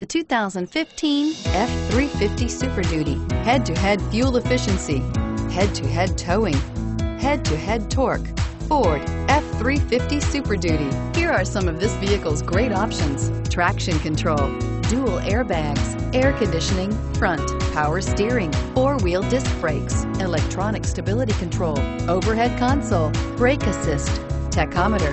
The 2015 F-350 Super Duty. Head-to-head fuel efficiency, head-to-head towing, head-to-head torque. Ford F-350 Super Duty. Here are some of this vehicle's great options: traction control, dual airbags, air conditioning, front, power steering, four-wheel disc brakes, electronic stability control, overhead console, brake assist, tachometer,